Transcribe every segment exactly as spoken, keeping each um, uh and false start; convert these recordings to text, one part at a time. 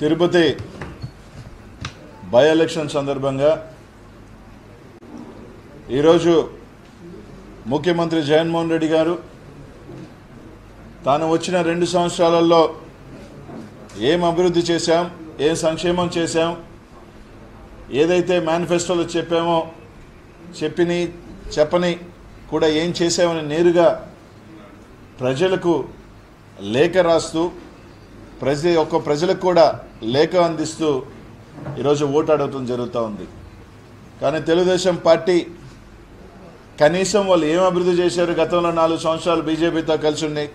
Tirupati by election సందర్భంగా ఈ రోజు ముఖ్యమంత్రి జగన్మోహన్ రెడ్డి గారు తాను వచ్చిన రెండు సంవత్సరాలలో ఏం అభివృద్ధి చేశాం, ఏం సంక్షేమం చేశాం, ఏదైతే మేనిఫెస్టోలో చెప్పామో చెప్పిని చెప్పని కూడా ఏం చేశామని నేరుగా ప్రజలకు లేఖ రాస్తూ ప్రతి ఒక్క ప్రజలకు కూడా లేఖ అందిస్తూ ఈరోజు ఓటు అడగటం జరుగుతూ ఉంది. కానీ తెలుగుదేశం పార్టీ కనీసం వాళ్ళు ఏం అభివృద్ధి చేశారు? గతంలో నాలుగు సంవత్సరాలు బీజేపీతో కలిసి ఉన్నాయి.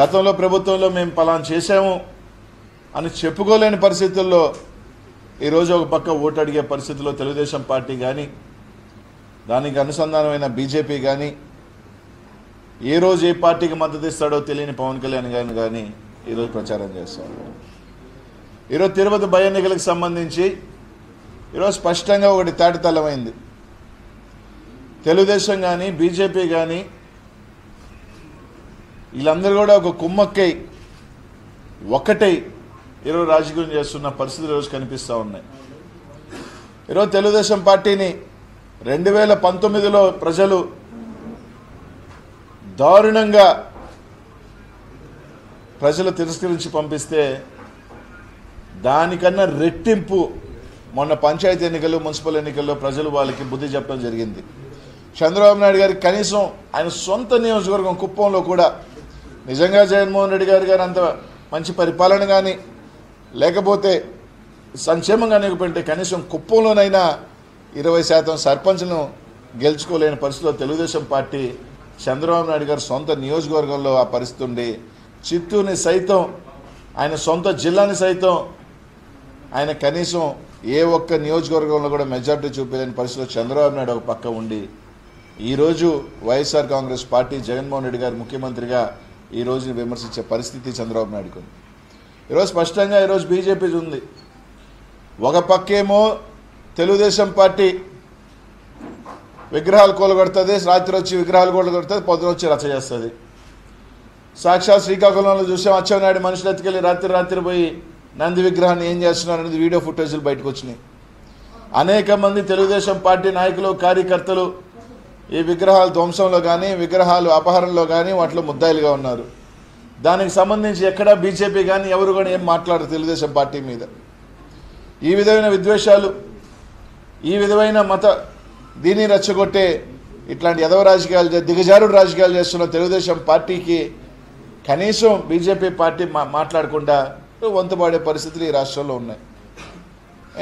గతంలో ప్రభుత్వంలో మేము పలానా చేశాము అని చెప్పుకోలేని పరిస్థితుల్లో ఈరోజు ఒక పక్క ఓటు అడిగే పరిస్థితుల్లో తెలుగుదేశం పార్టీ కానీ దానికి అనుసంధానమైన బీజేపీ కానీ ఏ రోజు ఏ పార్టీకి మద్దతు ఇస్తాడో తెలియని పవన్ కళ్యాణ్ గారిని కానీ ఈరోజు ప్రచారం చేస్తారు. ఈరోజు తిరుపతి బై ఎన్నికలకు సంబంధించి ఈరోజు స్పష్టంగా ఒకటి తాటితలమైంది. తెలుగుదేశం కానీ బీజేపీ కానీ వీళ్ళందరూ కూడా ఒక కుమ్మక్కై ఒక్కటై ఈరోజు రాజకీయం చేస్తున్న పరిస్థితులు ఈరోజు కనిపిస్తూ ఉన్నాయి. ఈరోజు తెలుగుదేశం పార్టీని రెండు వేల పంతొమ్మిదిలో ప్రజలు దారుణంగా ప్రజలు తిరస్కరించి పంపిస్తే దానికన్నా రెట్టింపు మొన్న పంచాయతీ ఎన్నికలు మున్సిపల్ ఎన్నికల్లో ప్రజలు వాళ్ళకి బుద్ధి చెప్పడం జరిగింది. చంద్రబాబు నాయుడు గారికి కనీసం ఆయన సొంత నియోజకవర్గం కుప్పంలో కూడా నిజంగా జగన్మోహన్ రెడ్డి గారు గారు అంత మంచి పరిపాలన కానీ లేకపోతే సంక్షేమం కానీ పెంటే కనీసం కుప్పంలోనైనా ఇరవై శాతం సర్పంచ్ను గెలుచుకోలేని పరిస్థితిలో తెలుగుదేశం పార్టీ చంద్రబాబు నాయుడు గారు సొంత నియోజకవర్గంలో ఆ పరిస్థితి ఉండి చిత్తూరుని సైతం ఆయన సొంత జిల్లాని సైతం ఆయన కనీసం ఏ ఒక్క నియోజకవర్గంలో కూడా మెజార్టీ చూపించలేని పరిస్థితిలో చంద్రబాబు నాయుడు ఒక పక్క ఉండి ఈరోజు వైఎస్ఆర్ కాంగ్రెస్ పార్టీ జగన్మోహన్ రెడ్డి గారు ముఖ్యమంత్రిగా ఈ రోజుని విమర్శించే పరిస్థితి చంద్రబాబు నాయుడుకు ఉంది. ఈరోజు స్పష్టంగా ఈరోజు బీజేపీ ఉంది. ఒక పక్కేమో తెలుగుదేశం పార్టీ విగ్రహాలు కూలగొడుతుంది, రాత్రి వచ్చి విగ్రహాలు కూలగొడుతుంది, పొద్దున వచ్చి రచ్చ చేస్తుంది. సాక్షాత్ శ్రీకాకుళంలో చూసాం, అచ్చెన్నాయుడు మనుషులు ఎత్తుకెళ్ళి రాత్రి రాత్రి పోయి నంది విగ్రహాన్ని ఏం చేస్తున్నారు అనేది వీడియో ఫుటేజ్లు బయటకు వచ్చినాయి. అనేక మంది తెలుగుదేశం పార్టీ నాయకులు కార్యకర్తలు ఈ విగ్రహాల ధ్వంసంలో కానీ విగ్రహాలు అపహరణలో కానీ వాటిలో ముద్దాయిలుగా ఉన్నారు. దానికి సంబంధించి ఎక్కడా బీజేపీ కానీ ఎవరు కూడా ఏం మాట్లాడరు తెలుగుదేశం పార్టీ మీద. ఈ విధమైన విద్వేషాలు, ఈ విధమైన మత దీన్ని రచ్చగొట్టే ఇట్లాంటి ఎదవ రాజకీయాలు, దిగజారుడు రాజకీయాలు చేస్తున్న తెలుగుదేశం పార్టీకి కనీసం బీజేపీ పార్టీ మా మాట్లాడకుండా వంతపాడే పరిస్థితులు ఈ రాష్ట్రంలో ఉన్నాయి.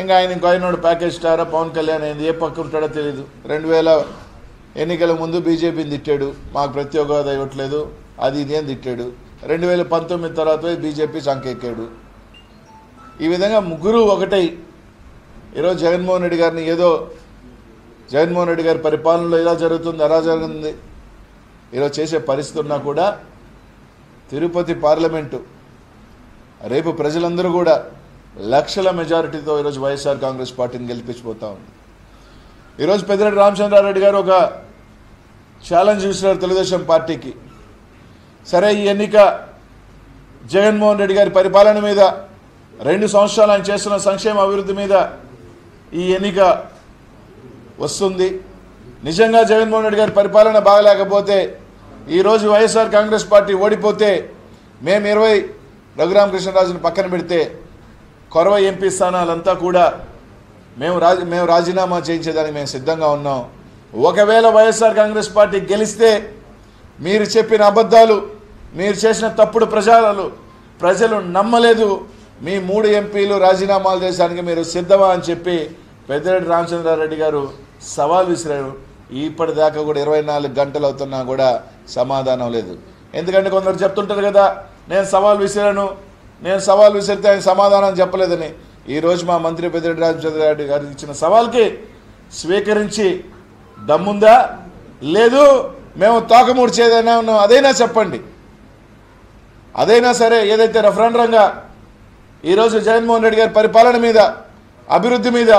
ఇంకా ఆయన ఇంకో ఆయనోడు ప్యాకేజ్ స్టారా పవన్ కళ్యాణ్ అయింది, ఏ పక్క ఉంటాడో తెలియదు. రెండు వేల ఎన్నికల ముందు బీజేపీని తిట్టాడు, మాకు ప్రత్యేక హోదా ఇవ్వట్లేదు అది ఇది అని తిట్టాడు. రెండు వేల పంతొమ్మిది తర్వాత బీజేపీ సంకెక్కాడు. ఈ విధంగా ముగ్గురు ఒకటై ఈరోజు జగన్మోహన్ రెడ్డి గారిని ఏదో జగన్మోహన్ రెడ్డి గారి పరిపాలనలో ఇలా జరుగుతుంది అలా జరుగుతుంది ఈరోజు చేసే పరిస్థితి ఉన్నా కూడా తిరుపతి పార్లమెంటు రేపు ప్రజలందరూ కూడా లక్షల మెజారిటీతో ఈరోజు వైఎస్ఆర్ కాంగ్రెస్ పార్టీని గెలిపించిపోతా ఉంది. ఈరోజు పెద్దిరెడ్డి రామచంద్రారెడ్డి గారు ఒక ఛాలెంజ్ ఇస్తున్నారు తెలుగుదేశం పార్టీకి. సరే, ఈ ఎన్నిక జగన్మోహన్ రెడ్డి గారి పరిపాలన మీద, రెండు సంవత్సరాలు ఆయన చేస్తున్న సంక్షేమ అభివృద్ధి మీద ఈ ఎన్నిక వస్తుంది. నిజంగా జగన్మోహన్ రెడ్డి గారి పరిపాలన బాగలేకపోతే, ఈరోజు వైఎస్ఆర్ కాంగ్రెస్ పార్టీ ఓడిపోతే, మేము ఇరవై రఘురామకృష్ణరాజుని పక్కన పెడితే కొరవ ఎంపీ స్థానాలంతా కూడా మేము రాజీ మేము రాజీనామా చేయించేదానికి మేము సిద్ధంగా ఉన్నాం. ఒకవేళ వైఎస్ఆర్ కాంగ్రెస్ పార్టీ గెలిస్తే మీరు చెప్పిన అబద్ధాలు, మీరు చేసిన తప్పుడు ప్రచారాలు ప్రజలు నమ్మలేదు, మీ మూడు ఎంపీలు రాజీనామాలు చేయడానికి మీరు సిద్ధమా అని చెప్పి పెద్దిరెడ్డి రామచంద్రారెడ్డి గారు సవాల్ విసిరారు. ఇప్పటిదాకా కూడా ఇరవై నాలుగు గంటలు అవుతున్నా కూడా సమాధానం లేదు. ఎందుకంటే కొందరు చెప్తుంటారు కదా, నేను సవాల్ విసిరాను, నేను సవాల్ విసిరితే ఆయన సమాధానం చెప్పలేదని. ఈరోజు మా మంత్రి పెద్దిరెడ్డి రామచంద్రారెడ్డి గారు ఇచ్చిన సవాల్కి స్వీకరించి దమ్ముందా? లేదు, మేము తోకముడిచేదైనా ఉన్నాం, అదైనా చెప్పండి, అదైనా సరే ఏదైతే రెఫరెండరంగా ఈరోజు జగన్మోహన్ రెడ్డి గారి పరిపాలన మీద, అభివృద్ధి మీద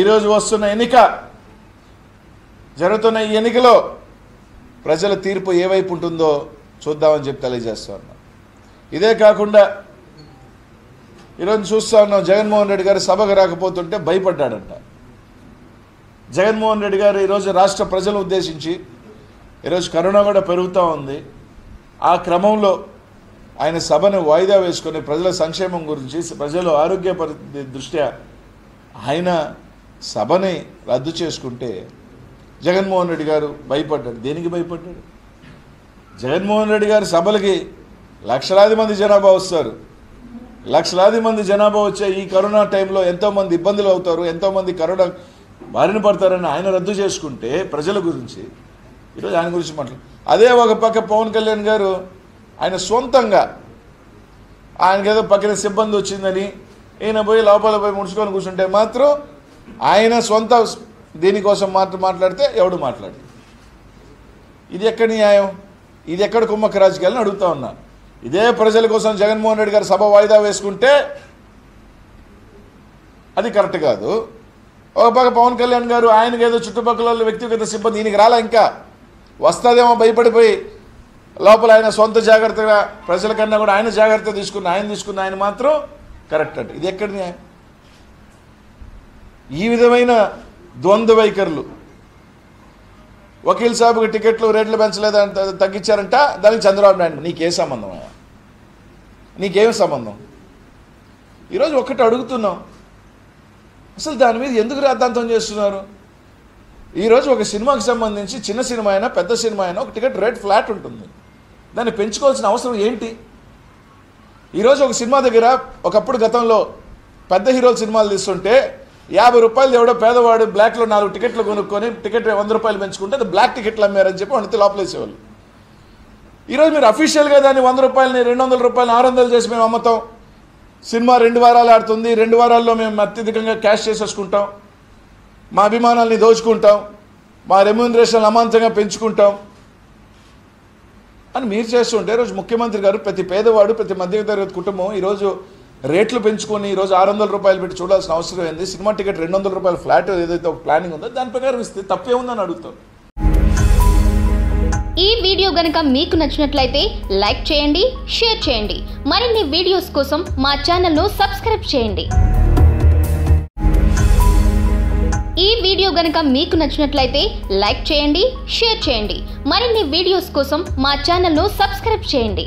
ఈరోజు వస్తున్న ఎన్నిక, జరుగుతున్న ఈ ఎన్నికలో ప్రజల తీర్పు ఏవైపు ఉంటుందో చూద్దామని చెప్పి తెలియజేస్తా ఉన్నాం. ఇదే కాకుండా ఈరోజు చూస్తా ఉన్నాం జగన్మోహన్ రెడ్డి గారు సభకు రాకపోతుంటే భయపడ్డాడంట. జగన్మోహన్ రెడ్డి గారు ఈరోజు రాష్ట్ర ప్రజలను ఉద్దేశించి, ఈరోజు కరోనా కూడా పెరుగుతూ ఉంది, ఆ క్రమంలో ఆయన సభను వాయిదా వేసుకొని ప్రజల సంక్షేమం గురించి, ప్రజల ఆరోగ్య పరిస్థితి దృష్ట్యా ఆయన సభని రద్దు చేసుకుంటే జగన్మోహన్ రెడ్డి గారు భయపడ్డాడు. దేనికి భయపడ్డాడు? జగన్మోహన్ రెడ్డి గారు సభలకి లక్షలాది మంది జనాభా వస్తారు. లక్షలాది మంది జనాభా వచ్చే ఈ కరోనా టైంలో ఎంతోమంది ఇబ్బందులు అవుతారు, ఎంతోమంది కరోనా బారిన పడతారని ఆయన రద్దు చేసుకుంటే ప్రజల గురించి ఈరోజు ఆయన గురించి మాట్లాడు. అదే ఒక పక్క పవన్ కళ్యాణ్ గారు ఆయన సొంతంగా ఆయనకేదో పక్కన సిబ్బంది వచ్చిందని ఈయన పోయి లోపల పోయి ముడుచుకొని కూర్చుంటే మాత్రం ఆయన సొంత దీనికోసం మాట మాట్లాడితే ఎవడు మాట్లాడు? ఇది ఎక్కడ న్యాయం? ఇది ఎక్కడ కుమ్మక్క రాజకీయాలని అడుగుతా ఉన్నా. ఇదే ప్రజల కోసం జగన్మోహన్ రెడ్డి గారు సభ వాయిదా వేసుకుంటే అది కరెక్ట్ కాదు. ఒక పక్క పవన్ కళ్యాణ్ గారు ఆయనకేదో చుట్టుపక్కల వ్యక్తిగత సిబ్బంది, ఈయనకి రాలా, ఇంకా వస్తుందేమో భయపడిపోయి లోపల ఆయన సొంత జాగ్రత్తగా ప్రజల కన్నా కూడా ఆయన జాగ్రత్త తీసుకున్న ఆయన తీసుకున్న ఆయన మాత్రం కరెక్ట్ అంట. ఇది ఎక్కడ న్యాయం? ఈ విధమైన ద్వంద్వ వైఖరులు, వకీల్ సాబ్కి టికెట్లు రేట్లు పెంచలేదంట తగ్గించారంట, దానికి చంద్రబాబు నాయుడు నీకేం సంబంధం? అయ్యా నీకేం సంబంధం? ఈరోజు ఒక్కటి అడుగుతున్నాం, అసలు దాని మీద ఎందుకు రాద్ధాంతం చేస్తున్నారు? ఈరోజు ఒక సినిమాకి సంబంధించి చిన్న సినిమా అయినా పెద్ద సినిమా అయినా ఒక టికెట్ రేట్ ఫ్లాట్ ఉంటుంది, దాన్ని పెంచుకోవాల్సిన అవసరం ఏంటి? ఈరోజు ఒక సినిమా దగ్గర ఒకప్పుడు గతంలో పెద్ద హీరోల సినిమాలు తీస్తుంటే యాభై రూపాయలు ఎవడో పేదవాడు బ్లాక్లో నాలుగు టికెట్లు కొనుక్కొని టికెట్ వంద రూపాయలు పెంచుకుంటే అది బ్లాక్ టికెట్లు అమ్మారని చెప్పి వండితే లోపలేసేవాళ్ళు. ఈరోజు మీరు అఫీషియల్గా దాన్ని వంద రూపాయలని రెండు వందల రూపాయలు ఆరు వందలు చేసి మేము అమ్ముతాం, సినిమా రెండు వారాలు ఆడుతుంది, రెండు వారాల్లో మేము అత్యధికంగా క్యాష్ చేసేసుకుంటాం, మా అభిమానాల్ని దోచుకుంటాం, మా రెమ్యూనరేషన్ అమాంతంగా పెంచుకుంటాం అని మీరు చేస్తుంటే ఈరోజు ముఖ్యమంత్రి గారు ప్రతి పేదవాడు ప్రతి మధ్యతరగతి కుటుంబం ఈరోజు రేట్లు పెంచుకొని ఈరోజు ఆరు వందల రూపాయలు పెట్టి చూడాల్సిన అవసరం ఏంది? సినిమా టికెట్ రెండు వందల రూపాయలు ఫ్లాట్ ఏదైతే ఒక ప్లానింగ్ ఉందో దాని ప్రకారం ఇస్తే తప్పే ఉందని అడుగుతాం. ఈ వీడియో గనక మీకు నచ్చినట్లయితే లైక్ చేయండి, షేర్ చేయండి, మరిన్ని వీడియోస్ కోసం మా ఛానల్ను సబ్స్క్రైబ్ చేయండి. ఈ వీడియో గనక మీకు నచ్చినట్లయితే లైక్ చేయండి, షేర్ చేయండి, మరిన్ని వీడియోస్ కోసం మా ఛానల్ను సబ్స్క్రైబ్ చేయండి.